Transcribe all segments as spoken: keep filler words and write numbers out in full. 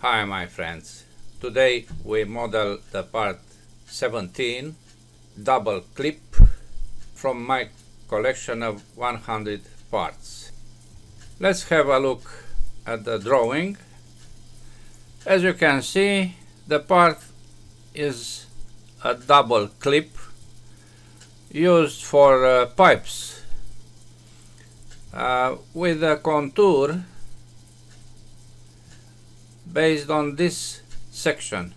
Hi my friends, today we model the part seventeen double clip from my collection of one hundred parts. Let's have a look at the drawing. As you can see, the part is a double clip used for uh, pipes uh, with a contour based on this section.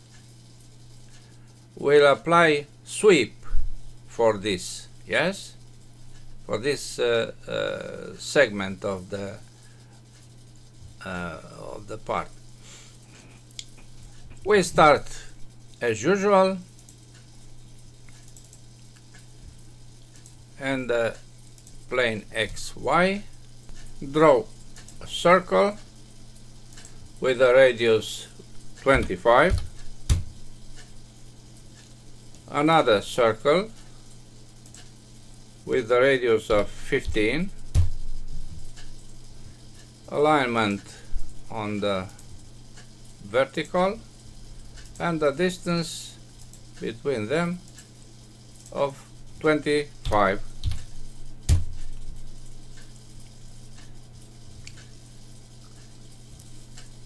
We'll apply sweep for this, yes? For this uh, uh, segment of the, uh, of the part. We start as usual, and the plane X Y, draw a circle with a radius twenty-five, another circle with the radius of fifteen, alignment on the vertical, and the distance between them of twenty-five.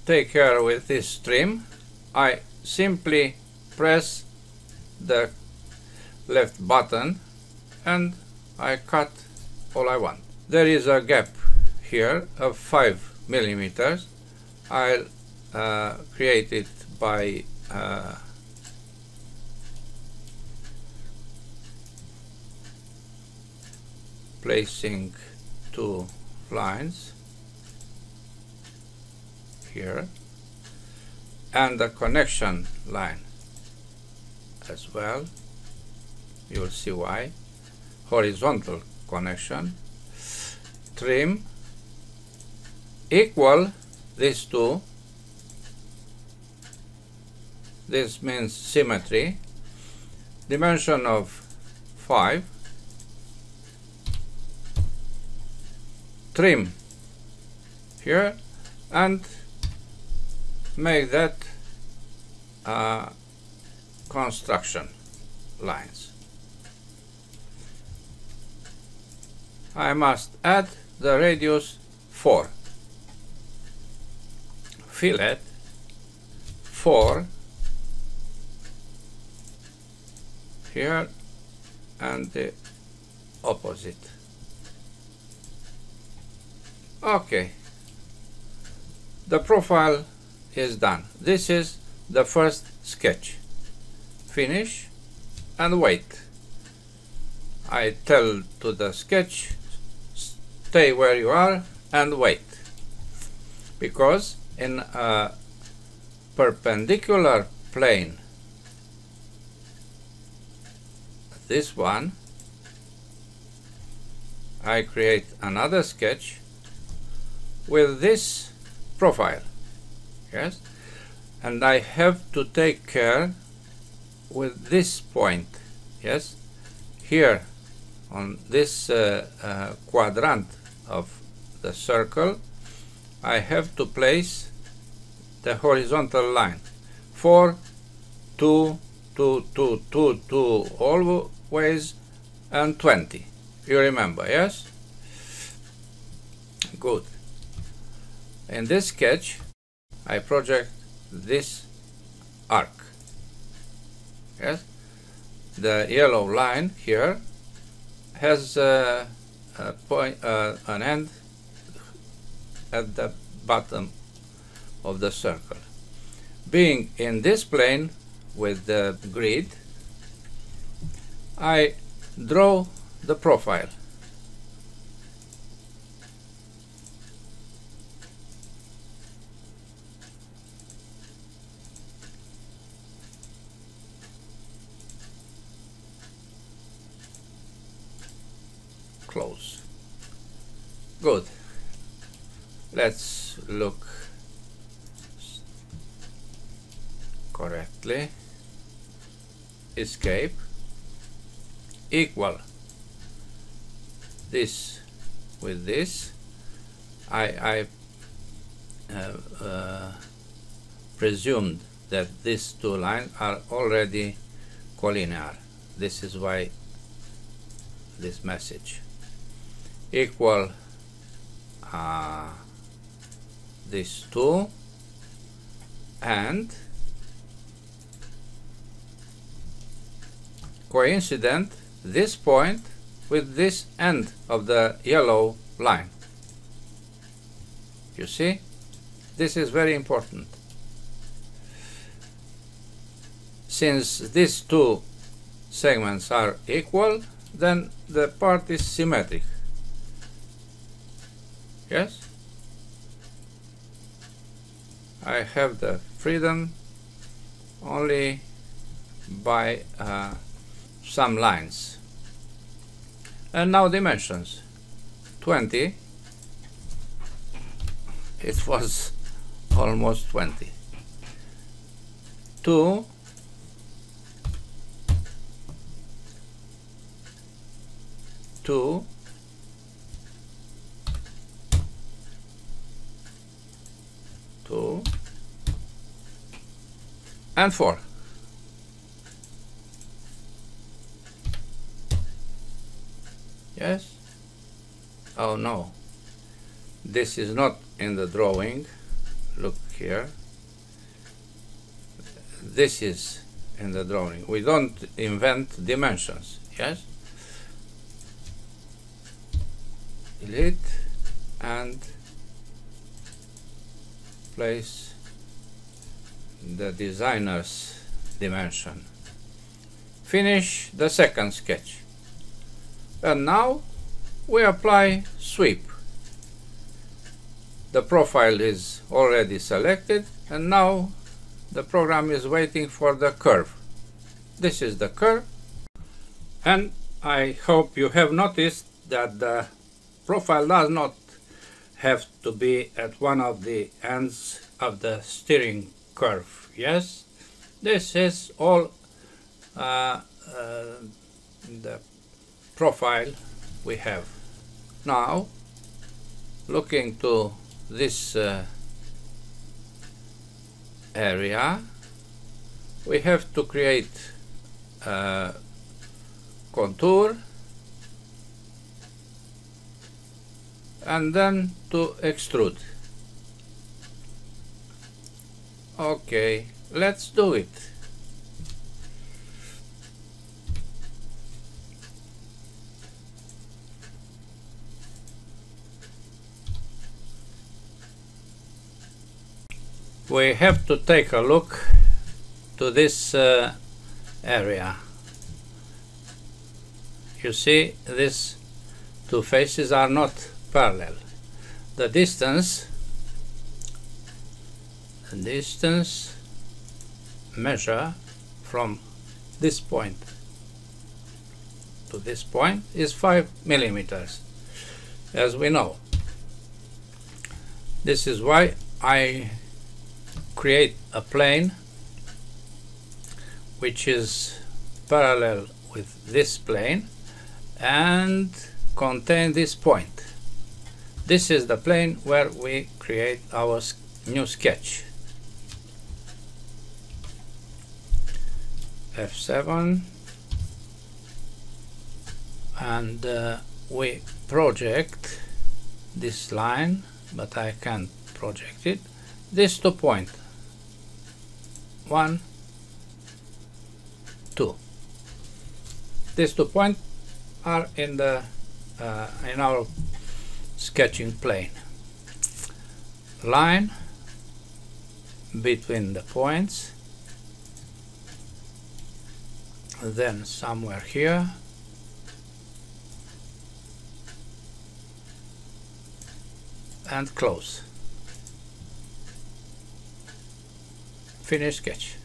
Take care with this trim. I simply press the left button and I cut all I want. There is a gap here of five millimeters. I'll uh, create it by uh, placing two lines here and the connection line as well. You will see why. Horizontal connection, trim, equal these two. This means symmetry. Dimension of five. Trim here and make that uh, construction lines. I must add the radius four, fillet four here and the opposite. Okay, the profile is done. This is the first sketch. Finish and wait. I tell to the sketch, stay where you are and wait, because in a perpendicular plane, this one, I create another sketch with this profile. Yes, and I have to take care with this point, yes, here on this uh, uh, quadrant of the circle I have to place the horizontal line four, two, two, two, two, two always, and twenty, you remember, yes? Good. In this sketch I project this arc, yes? The yellow line here has uh, a point, uh, an end at the bottom of the circle. Being in this plane with the grid, I draw the profile. Close. Good. Let's look correctly. Escape. Equal this with this. I, I uh, uh, presumed that these two lines are already collinear. This is why this message equal uh, these two and coincident this point with this end of the yellow line. You see, this is very important. Since these two segments are equal, then the part is symmetric. Yes? I have the freedom only by uh, some lines. And now dimensions. twenty. It was almost twenty. two. Two, two, and four. Yes? Oh no, this is not in the drawing. Look here. This is in the drawing. We don't invent dimensions. Yes? Delete and place the designer's dimension. Finish the second sketch. And now we apply sweep. The profile is already selected, and now the program is waiting for the curve. This is the curve, and I hope you have noticed that the profile does not have to be at one of the ends of the steering curve. Yes, this is all uh, uh, the profile we have. Now, looking to this uh, area, we have to create a contour and then to extrude. Okay, let's do it. We have to take a look to this uh, area. You see, these two faces are not parallel. The distance, the distance measure from this point to this point is five millimeters, as we know. This is why I create a plane which is parallel with this plane and contain this point. This is the plane where we create our new sketch. F seven, and uh, we project this line, but I can't project it. These two points, one, two. These two points are in the uh, in our sketching plane. Line between the points, then somewhere here, and close. Finish sketch.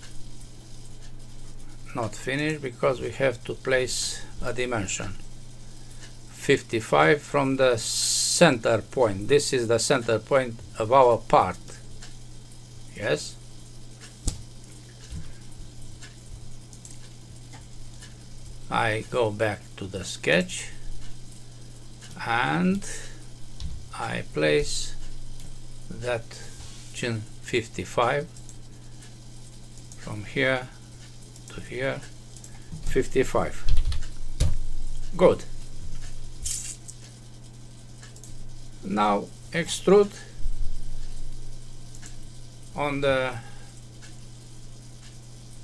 Not finished because we have to place a dimension. fifty-five from the center point. This is the center point of our part. Yes. I go back to the sketch and I place that fifty-five from here to here, fifty-five. Good. Now extrude on the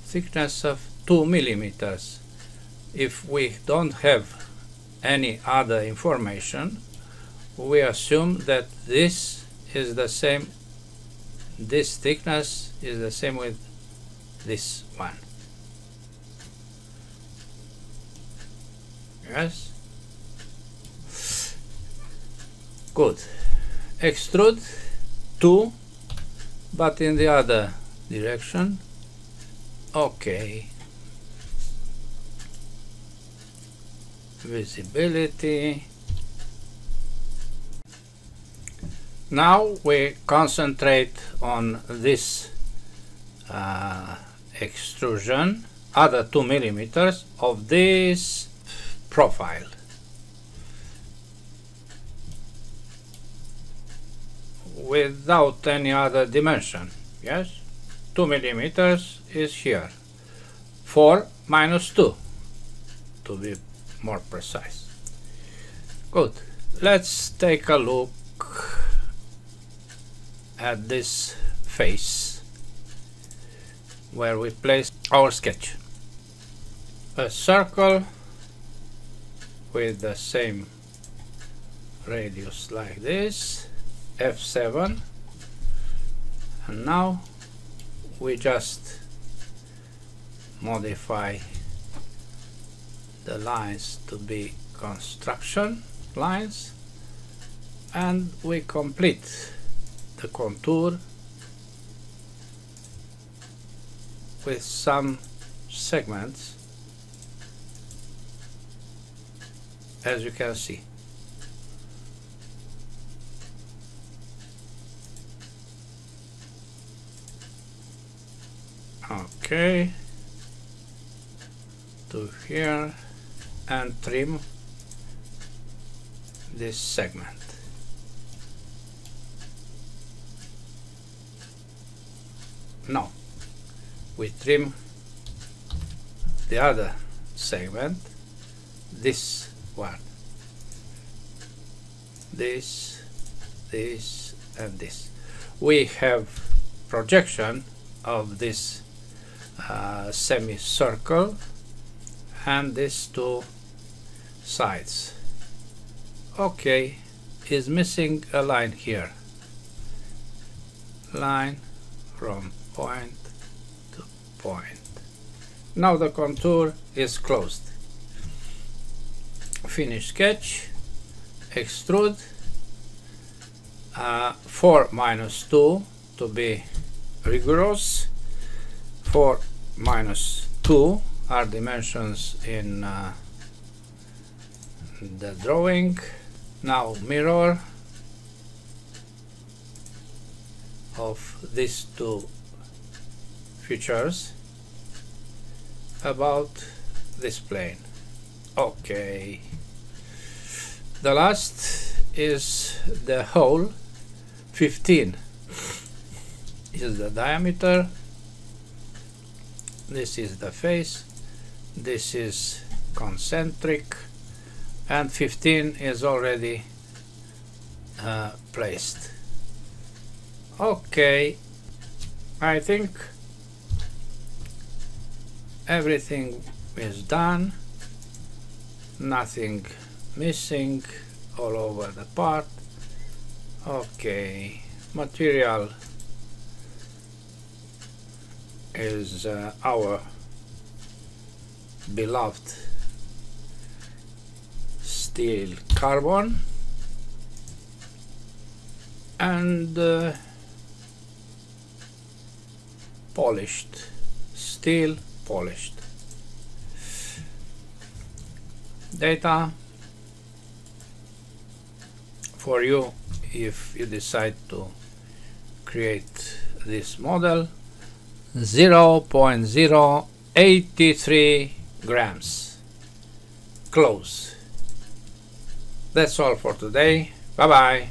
thickness of two millimeters. If we don't have any other information, we assume that this is the same, this thickness is the same with this one. Yes? Good. Extrude two, but in the other direction. Okay. Visibility. Now we concentrate on this uh, extrusion, other two millimeters of this profile. Without any other dimension, yes? Two millimeters is here. Four minus two, to be more precise. Good. Let's take a look at this face where we place our sketch. A circle with the same radius like this, F seven, and now we just modify the lines to be construction lines, and we complete the contour with some segments, as you can see. Okay, to here, and trim this segment. No, we trim the other segment, this one, this, this, and this. We have projection of this uh, semicircle and these two sides. Okay, is missing a line here. Line from point to point. Now the contour is closed. Finish sketch, extrude, uh, four minus two to be rigorous. four minus two are dimensions in uh, the drawing. Now mirror of these two features about this plane. Okay, the last is the hole. Fifteen is the diameter. This is the face, this is concentric, and fifteen is already uh, placed. Okay, I think everything is done, nothing missing all over the part. Okay, material is uh, our beloved steel carbon, and uh, polished steel, polished data for you if you decide to create this model. Zero point zero eight three grams. Close. That's all for today. Bye bye.